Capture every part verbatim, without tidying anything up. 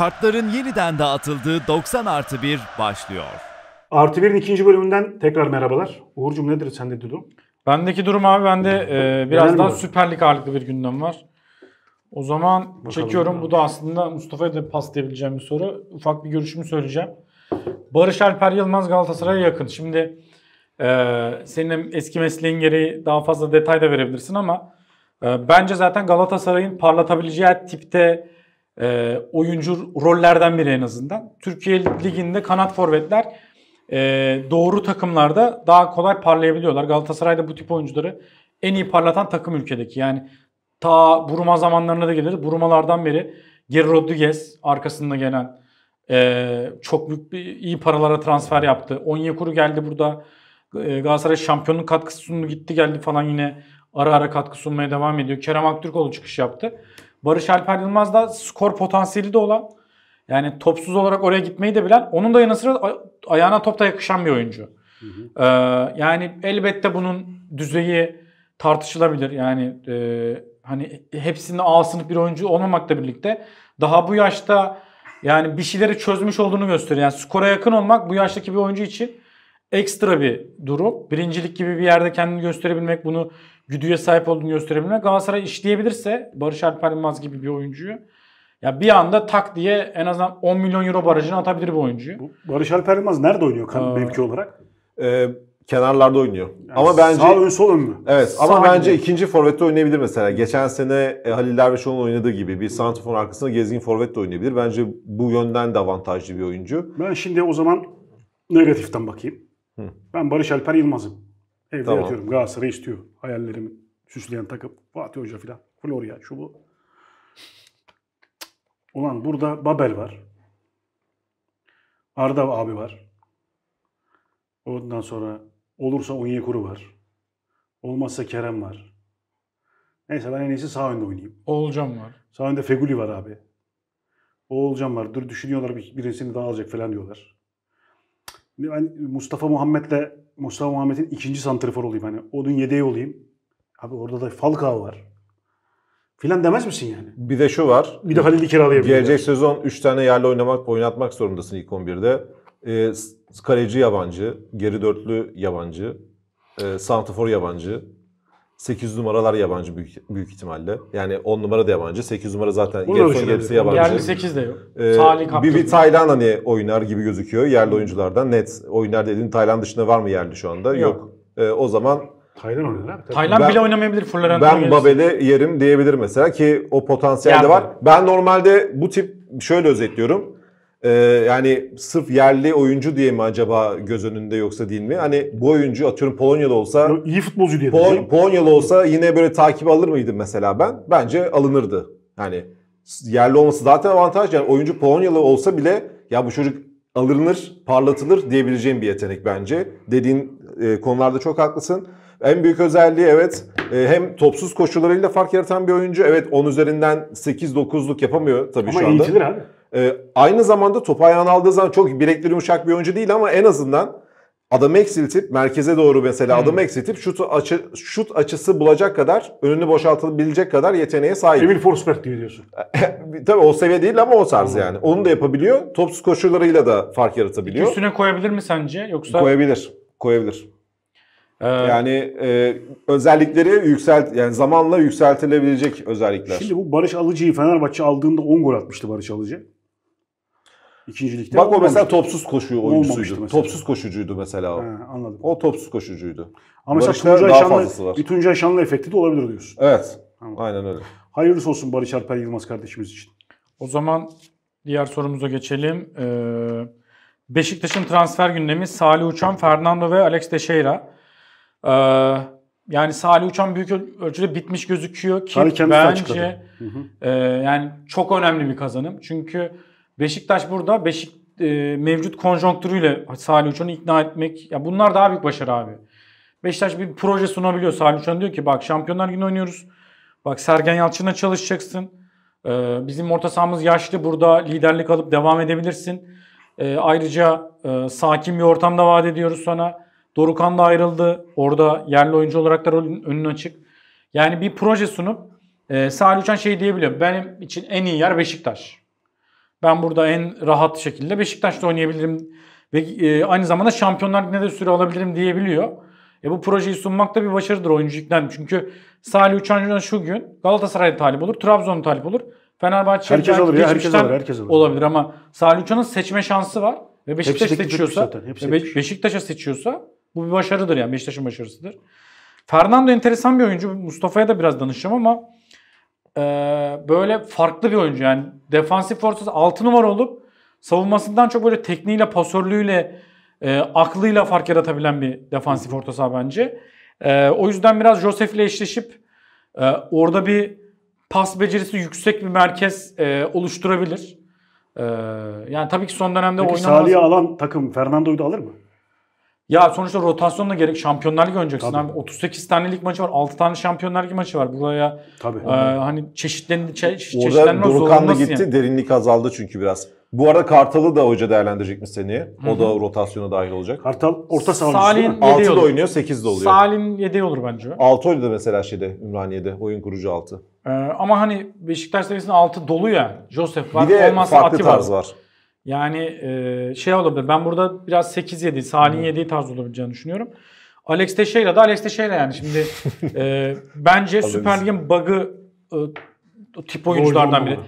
kartların yeniden dağıtıldığı doksan artı bir başlıyor. Artı birin ikinci bölümünden tekrar merhabalar. Uğur'cum nedir sende durum? Bendeki durum abi bende e, biraz daha Süper Lig ağırlıklı bir gündem var. O zaman bakalım çekiyorum. Ya. Bu da aslında Mustafa'ya da pas diyebileceğim bir soru. Ufak bir görüşümü söyleyeceğim. Barış Alper Yılmaz Galatasaray'a yakın. Şimdi e, senin eski mesleğin gereği daha fazla detay da verebilirsin ama e, bence zaten Galatasaray'ın parlatabileceği tipte e, oyuncu rollerden biri en azından. Türkiye Ligi'nde kanat forvetler e, doğru takımlarda daha kolay parlayabiliyorlar. Galatasaray'da bu tip oyuncuları en iyi parlatan takım ülkedeki. Yani ta Buruma zamanlarına da gelir. Burumalardan beri Gerrod Diez arkasında gelen e, çok büyük bir, iyi paralara transfer yaptı. Onyekuru geldi burada. E, Galatasaray şampiyonun katkısı sundu, gitti geldi falan, yine ara ara katkı sunmaya devam ediyor. Kerem Aktürkoğlu çıkış yaptı. Barış Alper Yılmaz da skor potansiyeli de olan, yani topsuz olarak oraya gitmeyi de bilen, onun da yanı sıra ayağına top da yakışan bir oyuncu. Hı hı. E, yani elbette bunun düzeyi tartışılabilir. Yani e, hani hepsinin A sınıf bir oyuncu olmamakla birlikte daha bu yaşta yani bir şeyleri çözmüş olduğunu gösteriyor. Yani skora yakın olmak bu yaştaki bir oyuncu için ekstra bir durum. Birincilik gibi bir yerde kendini gösterebilmek, bunu güdüye sahip olduğunu gösterebilmek. Galatasaray işleyebilirse Barış Alper Yılmaz gibi bir oyuncuyu, ya bir anda tak diye en azından on milyon euro barajına atabilir bir oyuncuyu. Barış Alper Yılmaz nerede oynuyor mevki ee, olarak? E Kenarlarda oynuyor. Yani ama bence sağ ön sol ön mü? Evet, sağ ama bence gibi. ikinci forvette oynayabilir mesela. Geçen sene e, Halil Ermişoğlu'nun oynadığı gibi bir santrafor arkasında gezgin forvette oynayabilir. Bence bu yönden de avantajlı bir oyuncu. Ben şimdi o zaman negatiften bakayım. Hı. Ben Barış Alper Yılmaz'ım. Evde tamam. Yatıyorum. Galatasaray istiyor. Hayallerimi süsleyen takım. Fatih Hoca filan. Florya şu bu. Ulan burada Babel var. Arda abi var. Ondan sonra olursa Onyekuru var. Olmazsa Kerem var. Neyse ben en iyisi sağ önde oynayayım. Oğulcan var. Sağ önde Feguli var abi. Oğulcan var. Dur düşünüyorlar birisini daha alacak falan diyorlar. Ben Mustafa Muhammed'le Mustafa Muhammed'in ikinci santrifor olayım. Hani onun yedeği olayım. Abi orada da Falcao var. Filan demez misin yani? Bir de şu var. Bir de Halil'i kiralayabilir. Gelecek sezon üç tane yerli oynamak, oynatmak zorundasın ilk on birde. Ee, Kaleci yabancı, geri dörtlü yabancı, e, santrafor yabancı, sekiz numaralar yabancı büyük, büyük ihtimalle. Yani on numara da yabancı, sekiz numara zaten Gerson gerisi yabancı. Yerli sekiz de yok. Ee, bir, bir Taylan hani oynar gibi gözüküyor yerli oyunculardan. Net oynar dediğin Taylan dışında var mı yerli şu anda? Yok. Yok. E, o zaman Taylan oynar abi. Taylan ben, bile oynamayabilir. Florentino ben Babel'i yerim diyebilir mesela ki o potansiyel yani de var. Ben normalde bu tip şöyle özetliyorum. Ee, yani sırf yerli oyuncu diye mi acaba göz önünde yoksa değil mi? Hani bu oyuncu atıyorum Polonyalı olsa ya, iyi futbolcu diye Pol Polonyalı olsa yine böyle takip alır mıydım mesela ben? Bence alınırdı. Yani yerli olması zaten avantaj. Yani oyuncu Polonyalı olsa bile ya bu çocuk alınır, parlatılır diyebileceğim bir yetenek bence. Dediğin e, konularda çok haklısın. En büyük özelliği evet hem topsuz koşullarıyla fark yaratan bir oyuncu. Evet on üzerinden sekiz dokuzluk yapamıyor tabii ama şu anda. Ama eğitilir abi. Ee, aynı zamanda topu ayağına aldığı zaman çok bilekli yumuşak bir oyuncu değil ama en azından adamı eksiltip merkeze doğru mesela hmm. adamı eksiltip şut, açı, şut açısı bulacak kadar, önünü boşaltabilecek kadar yeteneğe sahip. Emil Forsberg diye diyorsun. Tabii o seviye değil ama o tarz hmm. yani. Onu da yapabiliyor. Topsuz koşullarıyla da fark yaratabiliyor. Üstüne koyabilir mi sence? Yoksa koyabilir. Koyabilir. Ee... Yani e, özellikleri yükselt, yani zamanla yükseltilebilecek özellikler. Şimdi bu Barış Alıcı'yı Fenerbahçe aldığında on gol atmıştı Barış Alıcı. İkincilikte. Bak o mesela topsuz koşuyor oyuncusuydu. Topsuz koşucuydu mesela o. He, anladım. O topsuz koşucuydu. Ama Barış'ta mesela Tuncay Şanlı, bir Tuncay Şanlı efekti de olabilir diyorsun. Evet. Tamam. Aynen öyle. Hayırlısı olsun Barış Alper Yılmaz kardeşimiz için. O zaman diğer sorumuza geçelim. Ee, Beşiktaş'ın transfer gündemi Salih Uçan, Fernando ve Alex Teixeira. Ee, yani Salih Uçan büyük ölçüde bitmiş gözüküyor ki bence e, yani çok önemli bir kazanım. Çünkü Beşiktaş burada Beşik, e, mevcut konjonktürüyle Salih Uçan'ı ikna etmek. Ya bunlar daha büyük başarı abi. Beşiktaş bir proje sunabiliyor. Salih Uçan diyor ki bak Şampiyonlar Günü oynuyoruz. Bak Sergen Yalçın'la çalışacaksın. E, bizim orta sahamız yaşlı. Burada liderlik alıp devam edebilirsin. E, ayrıca e, sakin bir ortamda vaat ediyoruz sana. Dorukan da ayrıldı. Orada yerli oyuncu olarak da rolün önünü açık. Yani bir proje sunup e, Salih Uçan şey diyebiliyor. Benim için en iyi yer Beşiktaş. Ben burada en rahat şekilde Beşiktaş'ta oynayabilirim ve e, aynı zamanda Şampiyonlar Ligi'ne de süre alabilirim diyebiliyor. E, bu projeyi sunmak da bir başarıdır oyuncu yüklendi. Çünkü Salih Uçan şu gün Galatasaray'da talip olur, Trabzon'da talip olur. Fenerbahçe herkes olur ya, herkes olur, herkes olur. Olabilir ama Salih Uçan'ın seçme şansı var ve Beşiktaş seçiyorsa, Be Beşiktaş'a seçiyorsa bu bir başarıdır yani, Beşiktaş'ın başarısıdır. Fernando enteresan bir oyuncu. Mustafa'ya da biraz danışacağım ama e, böyle farklı bir oyuncu yani, defansif forması altı numara olup savunmasından çok böyle tekniğiyle, pasörlüğüyle, e, aklıyla fark yaratabilen bir defansif orta saha bence. E, o yüzden biraz Josef'le eşleşip e, orada bir pas becerisi yüksek bir merkez e, oluşturabilir. E, yani tabii ki son dönemde oynanmaz. Salih'i alan takım Fernando'yu da alır mı? Ya sonuçta rotasyonla gerek, Şampiyonlar Ligi oynayacaksın. Abi, otuz sekiz tane lig maçı var. altı tane Şampiyonlar Ligi maçı var. Buraya tabii, e, hani çeşitlenme çeşitlenme zorundasın. Orada Dorukhan da gitti. Yani. Derinlik azaldı çünkü biraz. Bu arada Kartal'ı da hoca değerlendirecek mi seneye? O da rotasyona dahil olacak. Kartal orta saha oyuncusu mu? altıda oynuyor, sekizde oluyor. Salim yedeği olur bence. altı oynadı mesela şeyde, Ümraniye'de. Oyun kurucu altı. Ee, ama hani Beşiktaş seviyesinde altı dolu ya. Josef var, olmazsa Ati var. var. Yani e, şey olabilir. Ben burada biraz sekiz yedi, Salih'in yediği tarz olabileceğini düşünüyorum. Alex Teixeira da Alex Teixeira yani. Şimdi e, bence Süper Lig'in bug'ı e, tip oyunculardan biri.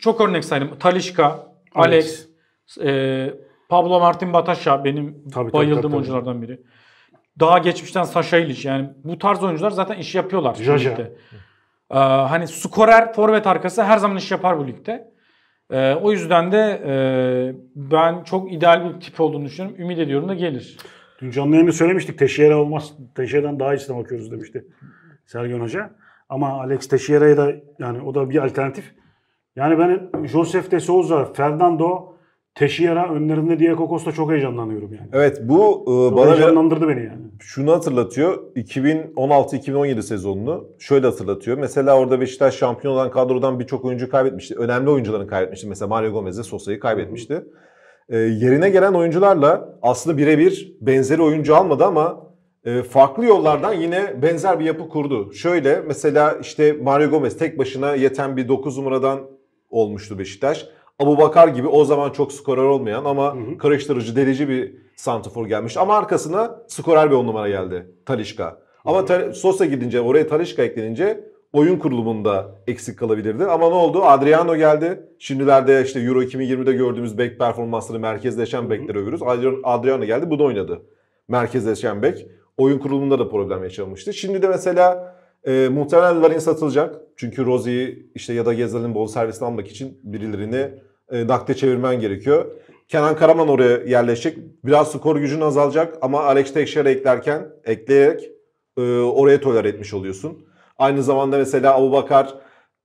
Çok örnek saydım. Talisca, Alex, Alex e, Pablo Martin Bataşa benim tabii, bayıldığım tabii, tabii, oyunculardan tabii. biri. Daha geçmişten Saşa İliç. Yani bu tarz oyuncular zaten işi yapıyorlar. Jaja. Ee, hani skorer, forvet arkası her zaman iş yapar bu ligde. Ee, o yüzden de e, ben çok ideal bir tip olduğunu düşünüyorum. Ümit ediyorum da gelir. Dün canlı yayında söylemiştik. Teixeira olmaz. Teixeira'dan daha iyisine bakıyoruz demişti Sergen Hoca. Ama Alex Teixeira'ya da yani o da bir alternatif. Yani ben Josef de Sosa, Fernando, Teixeira önlerinde Diego Costa çok heyecanlanıyorum yani. Evet bu e, bana heyecanlandırdı beni yani. Şunu hatırlatıyor. iki bin on altı iki bin on yedi sezonunu şöyle hatırlatıyor. Mesela orada Beşiktaş şampiyon olan kadrodan birçok oyuncu kaybetmişti. Önemli oyuncuların kaybetmişti. Mesela Mario Gomez'le Sosa'yı kaybetmişti. E, yerine gelen oyuncularla aslında birebir benzeri oyuncu almadı ama e, farklı yollardan yine benzer bir yapı kurdu. Şöyle mesela işte Mario Gomez tek başına yeten bir dokuz numaradan olmuştu Beşiktaş. Aboubakar gibi o zaman çok skorer olmayan ama hı hı. karıştırıcı, delici bir santrafor gelmiş. Ama arkasına skorer bir on numara geldi. Talisca. Ama ta Sosa gidince, oraya Talisca eklenince oyun kurulumunda eksik kalabilirdi. Ama ne oldu? Adriano geldi. Şimdilerde işte Euro iki bin yirmide gördüğümüz bek performansları, merkezleşen bekleri övürüz. Adriano geldi, bu da oynadı. Merkezleşen bek. Oyun kurulumunda da problem yaşanmıştı. Şimdi de mesela E, muhtemelen Larin satılacak. Çünkü Rozi'yi işte ya da Gezel'in bol servisini almak için birilerini e, nakde çevirmen gerekiyor. Kenan Karaman oraya yerleşecek. Biraz skor gücün azalacak ama Alex Teixeira eklerken, ekleyerek e, oraya tolere etmiş oluyorsun. Aynı zamanda mesela Aboubakar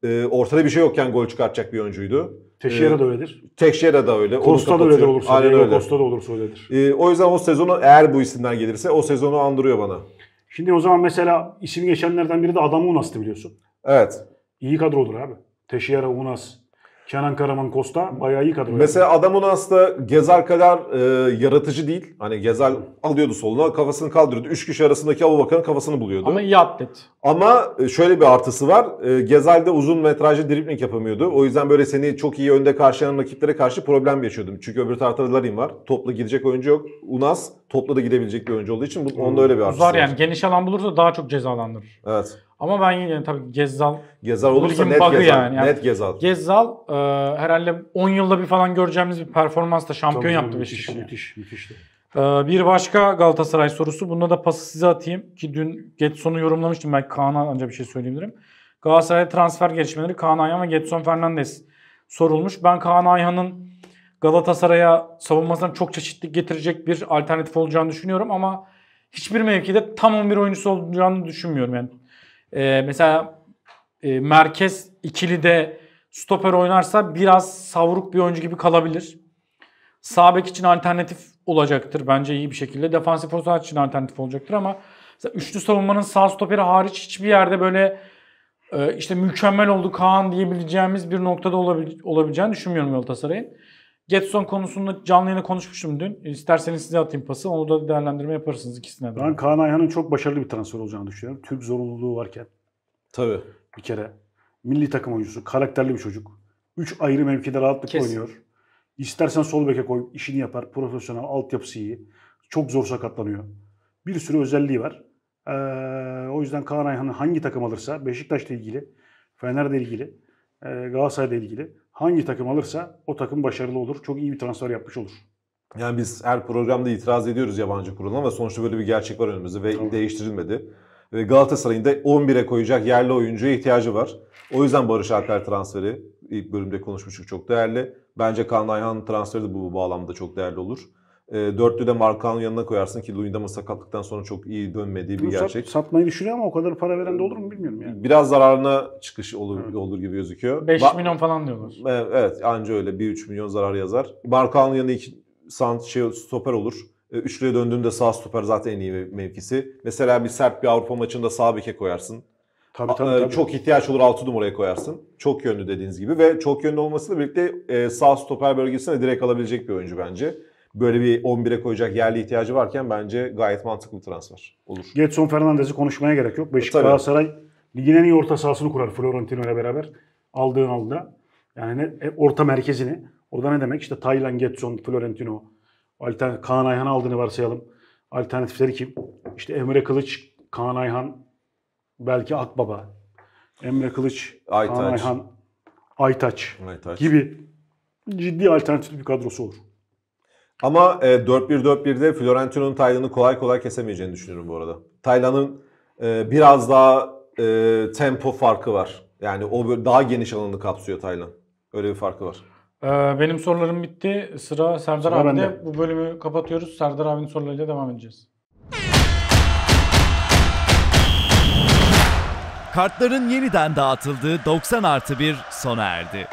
e, ortada bir şey yokken gol çıkartacak bir oyuncuydu. Teixeira e, da öyledir. Teixeira da öyle. Kosta da öyledir olursa. Aynen öyle. Kosta da olursa öyledir. E, o yüzden o sezonu eğer bu isimler gelirse o sezonu andırıyor bana. Şimdi o zaman mesela isim geçenlerden biri de Adam Unas'tı biliyorsun. Evet. İyi kadrodur abi. Teixeira, Unas, Kenan Karaman, Kosta bayağı iyi kadro. Mesela yani. Adam Unas da Gezel kadar e, yaratıcı değil. Hani Gezel alıyordu soluna, kafasını kaldırıyordu. Üç kişi arasındaki Aboubakar'ın kafasını buluyordu. Ama iyi atlet. Ama şöyle bir artısı var. E, Gezel de uzun metrajlı dribling yapamıyordu. O yüzden böyle seni çok iyi önde karşılayan rakiplere karşı problem yaşıyordum. Çünkü öbür tarafta Larin var. Topla gidecek oyuncu yok. Unas topla da gidebilecek bir oyuncu olduğu için bu, onda öyle bir artısı var. Uzar yani. Geniş alan bulursa daha çok cezalandırır. Evet. Ama ben yine tabii Gezzal... Gezzal olursa net Gezzal. Yani. Yani net Gezzal. Gezzal e, herhalde on yılda bir falan göreceğimiz bir performansla şampiyon tabii, yaptı Beşiktaş'ı. Müthiş, müthişti. E, bir başka Galatasaray sorusu. Bunda da pası size atayım ki dün Gedson'u yorumlamıştım. Belki Kaan'a ancak bir şey söyleyebilirim. Galatasaray'da transfer gelişmeleri Kaan Ayhan ve Gedson Fernandes sorulmuş. Ben Kaan Ayhan'ın Galatasaray'a savunmasından çok çeşitlilik getirecek bir alternatif olacağını düşünüyorum ama hiçbir mevkide tam on bir oyuncusu olacağını düşünmüyorum yani. Ee, mesela e, merkez ikilide stoper oynarsa biraz savruk bir oyuncu gibi kalabilir. Sağ bek için alternatif olacaktır bence iyi bir şekilde. Defansif orta saha için alternatif olacaktır ama üçlü savunmanın sağ stoperi hariç hiçbir yerde böyle e, işte mükemmel oldu Kaan diyebileceğimiz bir noktada olabil olabileceğini düşünmüyorum Galatasaray'ın. Gedson konusunda canlı yayına konuşmuştum dün. İsterseniz size atayım pası. Onu da değerlendirme yaparsınız ikisine de. Ben Kaan Ayhan'ın çok başarılı bir transfer olacağını düşünüyorum. Türk zorunluluğu varken. Tabii. Bir kere milli takım oyuncusu, karakterli bir çocuk. üç ayrı mevkide rahatlıkla kesin oynuyor. İstersen sol beke koy, işini yapar. Profesyonel, altyapısı iyi. Çok zor sakatlanıyor. Bir sürü özelliği var. Ee, o yüzden Kaan Ayhan'ı hangi takım alırsa, Beşiktaş'la ilgili, Fener'le ilgili, e, Galatasaray'la ilgili hangi takım alırsa o takım başarılı olur. Çok iyi bir transfer yapmış olur. Yani biz her programda itiraz ediyoruz yabancı kuruluna ama sonuçta böyle bir gerçek var önümüzde ve tamam, değiştirilmedi. Ve Galatasaray'ın da on bire koyacak yerli oyuncuya ihtiyacı var. O yüzden Barış Alper transferi ilk bölümde konuşmuştuk, çok değerli. Bence Kaan Ayhan transferi de bu bağlamda çok değerli olur. E, dörtlü de Markan'ın yanına koyarsın ki Luyendam'ın sakatlıktan sonra çok iyi dönmediği bir Bunu gerçek. Sat, satmayı düşünüyor ama o kadar para veren de olur mu bilmiyorum yani. Biraz zararına çıkış olur, evet, olur gibi gözüküyor. beş milyon falan diyorlar. E, evet anca öyle bir üç milyon zarar yazar. Markan'ın yanına iki sant, şey, stoper olur. Üçlüye döndüğünde sağ stoper zaten en iyi mevkisi. Mesela bir sert bir Avrupa maçında sağ beke koyarsın. Tabii, tabii, tabii. Çok ihtiyaç olur, altı numaraya koyarsın. Çok yönlü dediğiniz gibi ve çok yönlü olmasıyla birlikte sağ stoper bölgesine direkt alabilecek bir oyuncu bence. Böyle bir on bire koyacak yerli ihtiyacı varken bence gayet mantıklı bir transfer olur. Gedson Fernandes'i konuşmaya gerek yok. Beşiktaş, Galatasaray ligin en iyi orta sahasını kurar Florentino ile beraber. Aldığın aldıra. Yani ne, orta merkezini. O da ne demek? İşte Taylan, Gedson, Florentino. Altern Kaan Ayhan'ı aldığını varsayalım. Alternatifleri kim? İşte Emre Kılıç, Kaan Ayhan, belki Akbaba. Emre Kılıç, Aytaç. Kaan Ayhan, Aytaç, Aytaç gibi ciddi alternatif bir kadrosu olur. Ama e, dört bir dört bir'de Florentino'nun Taylan'ı kolay kolay kesemeyeceğini düşünüyorum bu arada. Taylan'ın e, biraz daha e, tempo farkı var. Yani o daha geniş alanını kapsıyor Taylan. Öyle bir farkı var. Benim sorularım bitti. Sıra Serdar abide. Bu bölümü kapatıyoruz. Serdar abinin sorularıyla devam edeceğiz. Kartların yeniden dağıtıldığı doksan artı bir sona erdi.